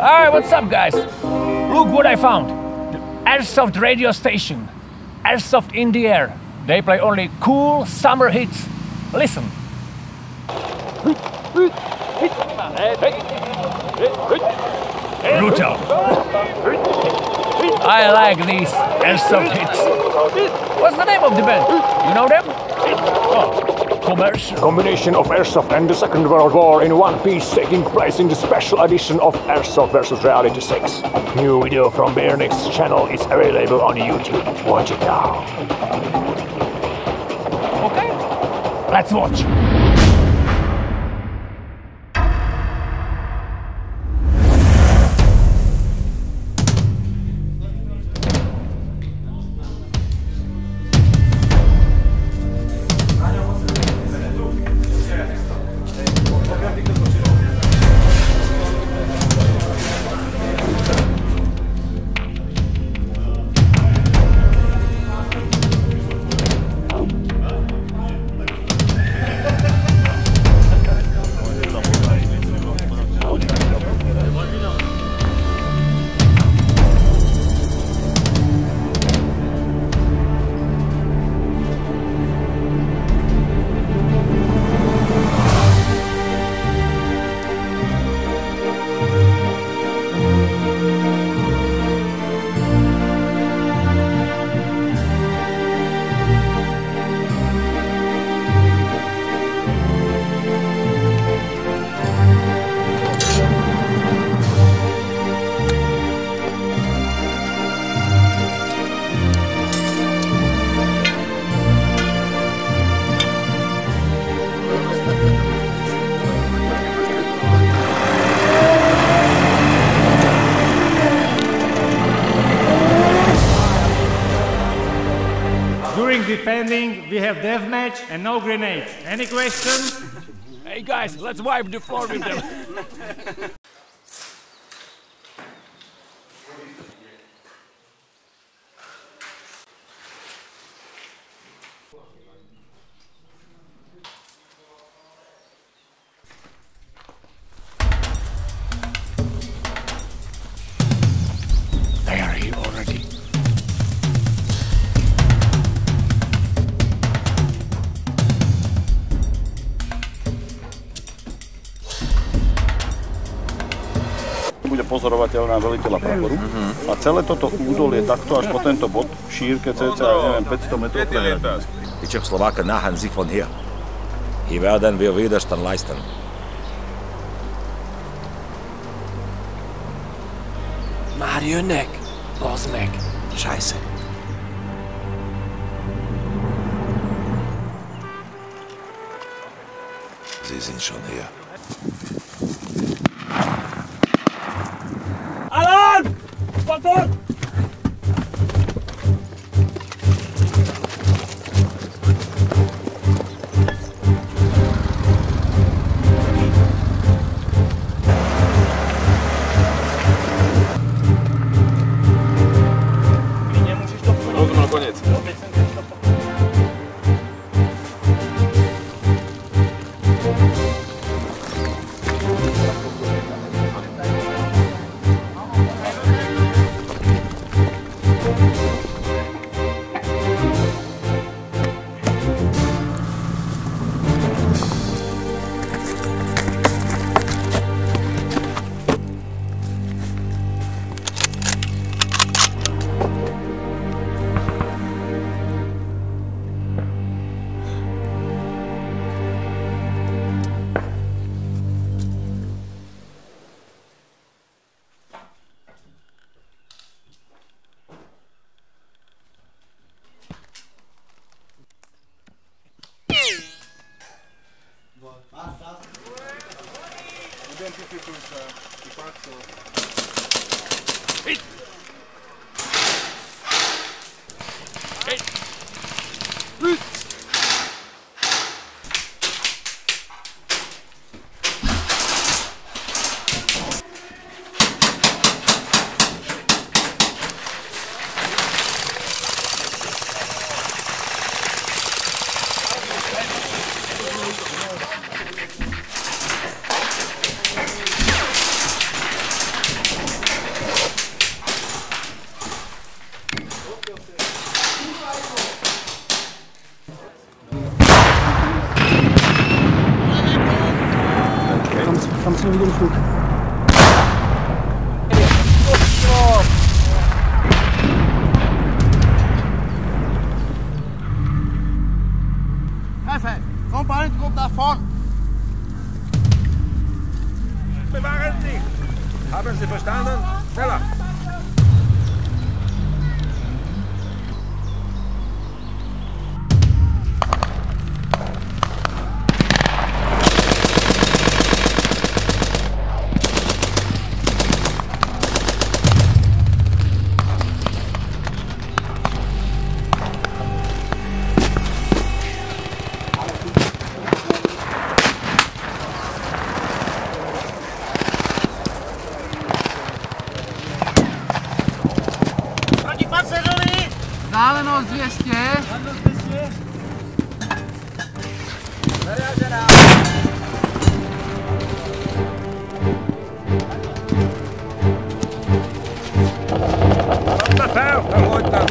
Alright, what's up guys? Look what I found. Airsoft radio station. Airsoft in the air. They play only cool summer hits. Listen. Brutal. I like these airsoft hits. What's the name of the band? You know them? Oh, commercial. Combination of airsoft and the Second World War in one piece, taking place in the special edition of Airsoft vs. Reality 6. New video from BirnyX channel is available on YouTube. Watch it now. Okay, let's watch. During defending, we have deathmatch and no grenades. Any questions? Hey guys, let's wipe the floor with them. Bude pozorovateľná veliteľa praporu a celé toto údolie takto až po tento bod v šírke cca 500 metrov. Die Tschechoslowaken nahen sich von hier. Hier werden wir Widerstand leisten. Marionek, Bosnek, Scheiße. Sie sind schon hier. Motor! Hey! Hey! I'm gonna shoot. Hefe, komm bald, komm nach vorn. Bewahren Sie! Haben Sie verstanden? Schneller! Dáleno 200. Dáleno 200. Zarážená. Tam na fér, tam hoď tam.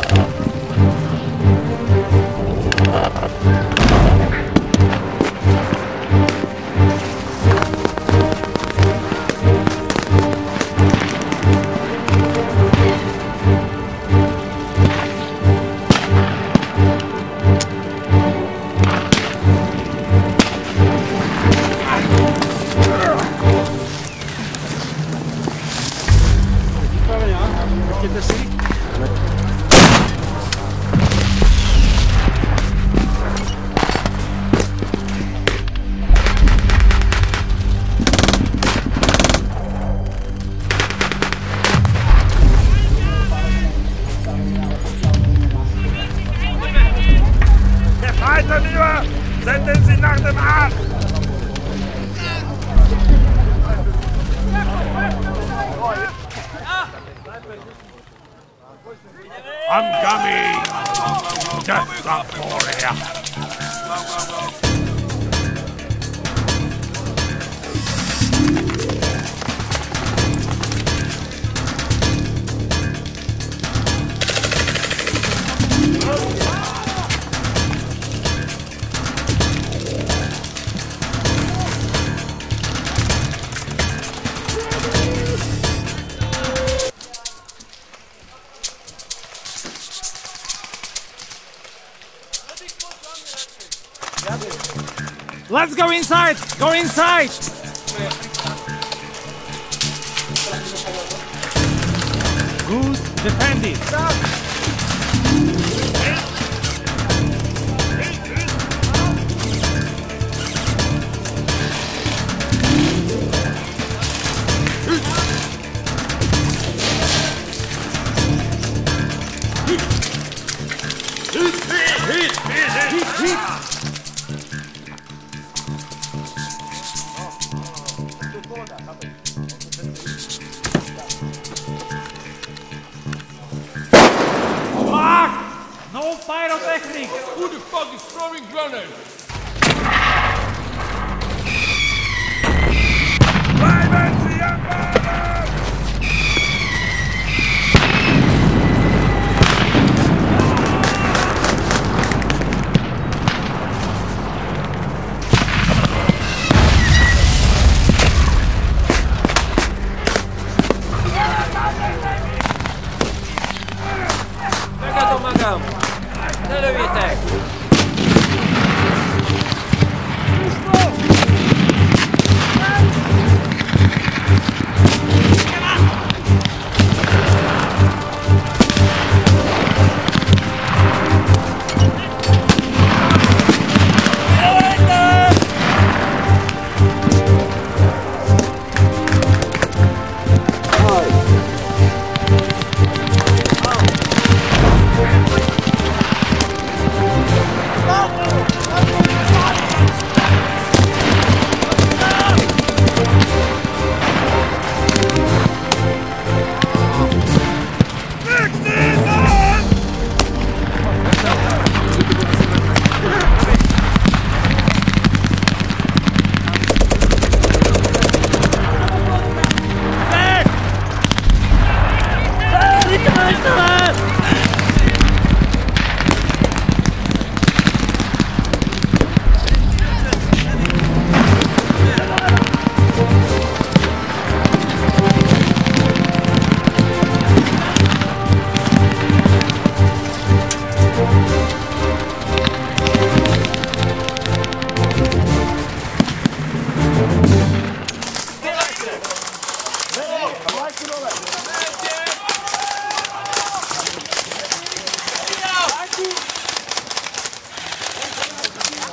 Get the seat. Der Feind hinüber! Senden Sie nach dem Arzt! I'm coming! Just up for here! Let's go inside! Go inside! Good defending! Hit! No pyrotechnics! Who the fuck is throwing grenades? Pomagam! Celuję tak!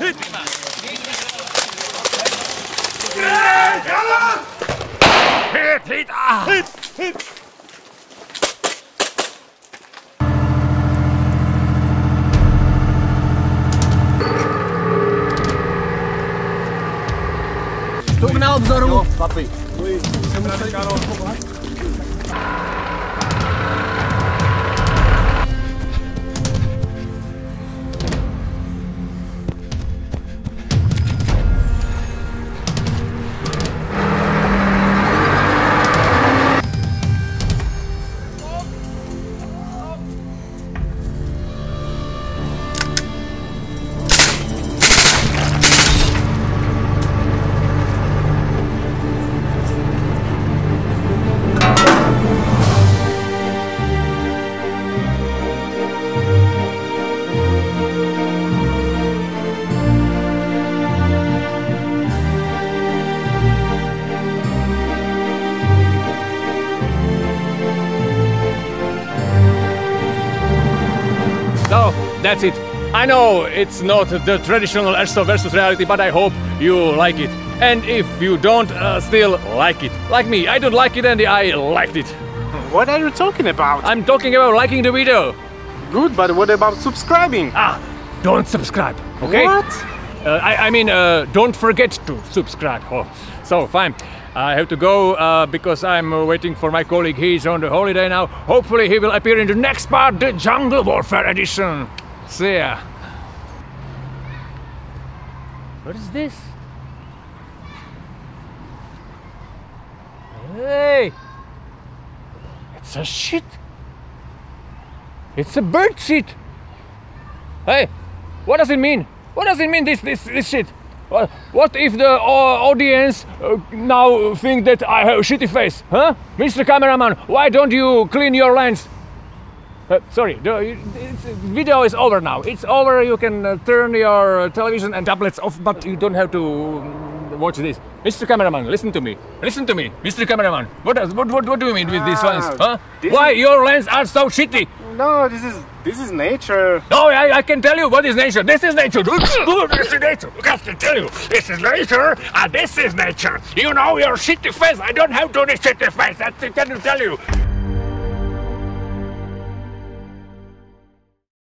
Hit! Jdeme na obzoru. Jo, papi. Jsem tady Karol. That's it. I know it's not the traditional Airsoft versus reality, but I hope you like it. And if you don't, still like it. Like me, I don't like it and I liked it. What are you talking about? I'm talking about liking the video. Good, but what about subscribing? Ah, don't subscribe, okay? What? I mean, don't forget to subscribe. Oh, so fine. I have to go because I'm waiting for my colleague. He's on the holiday now. Hopefully he will appear in the next part, the Jungle Warfare edition. See ya. What is this? Hey! It's a shit! It's a bird shit! Hey! What does it mean? What does it mean, this shit? What if the audience now think that I have a shitty face? Huh? Mr. Cameraman, why don't you clean your lens? Sorry, the video is over now. It's over, you can turn your television and tablets off, but you don't have to watch this. Mr. Cameraman, listen to me. Listen to me, Mr. Cameraman. What do you mean with this lens? Huh? Why your lens are so shitty? No, this is nature. No, I can tell you what is nature. This is nature. This is nature. I can tell you. This is nature and this is nature. You know your shitty face. I don't have to do this shitty face. I can tell you.